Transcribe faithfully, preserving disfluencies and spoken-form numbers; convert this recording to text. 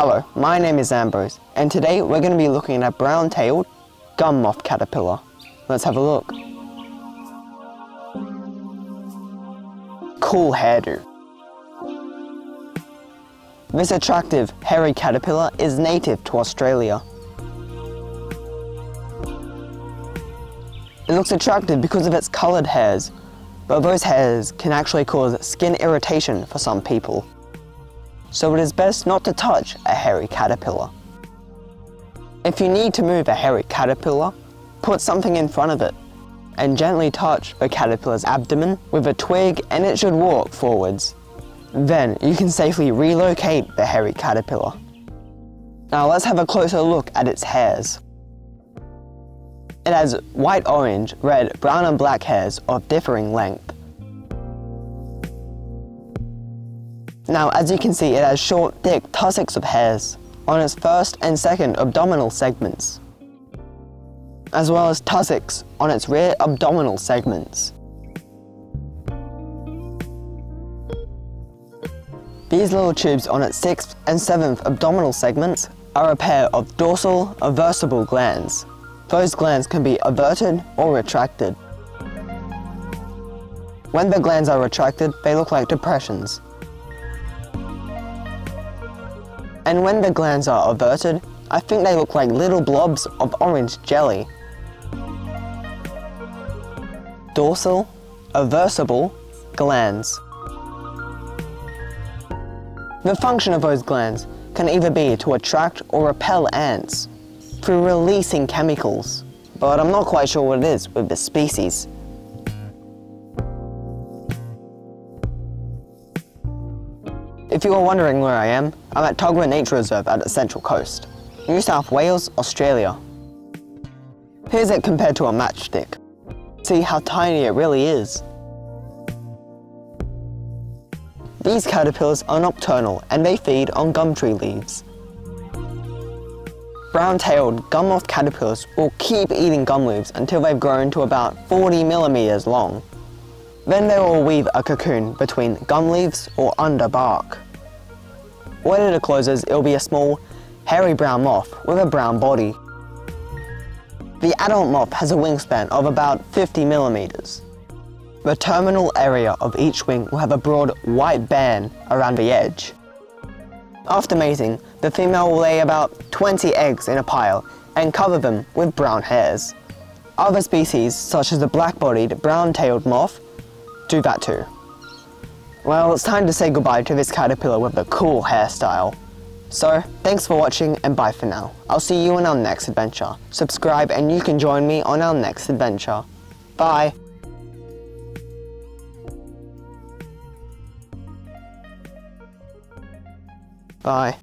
Hello, my name is Ambrose, and today we're going to be looking at a brown-tailed gum moth caterpillar. Let's have a look. Cool hairdo. This attractive, hairy caterpillar is native to Australia. It looks attractive because of its coloured hairs, but those hairs can actually cause skin irritation for some people. So it is best not to touch a hairy caterpillar. If you need to move a hairy caterpillar, put something in front of it and gently touch the caterpillar's abdomen with a twig and it should walk forwards. Then you can safely relocate the hairy caterpillar. Now let's have a closer look at its hairs. It has white, orange, red, brown and black hairs of differing length. Now, as you can see, it has short, thick tussocks of hairs on its first and second abdominal segments, as well as tussocks on its rear abdominal segments. These little tubes on its sixth and seventh abdominal segments are a pair of dorsal aversible glands. Those glands can be averted or retracted. When the glands are retracted, they look like depressions. And when the glands are averted, I think they look like little blobs of orange jelly. Dorsal, aversible glands. The function of those glands can either be to attract or repel ants through releasing chemicals, but I'm not quite sure what it is with this species. If you are wondering where I am, I'm at Togwa Nature Reserve at the Central Coast, New South Wales, Australia. Here's it compared to a matchstick. See how tiny it really is. These caterpillars are nocturnal and they feed on gum tree leaves. Brown-tailed gum moth caterpillars will keep eating gum leaves until they've grown to about forty millimeters long. Then they will weave a cocoon between gum leaves or under bark. When it closes, it will be a small, hairy brown moth with a brown body. The adult moth has a wingspan of about fifty millimeters. The terminal area of each wing will have a broad white band around the edge. After mating, the female will lay about twenty eggs in a pile and cover them with brown hairs. Other species, such as the black-bodied brown-tailed moth, do that too. Well, it's time to say goodbye to this caterpillar with a cool hairstyle. So, thanks for watching and bye for now. I'll see you in our next adventure. Subscribe and you can join me on our next adventure. Bye! Bye.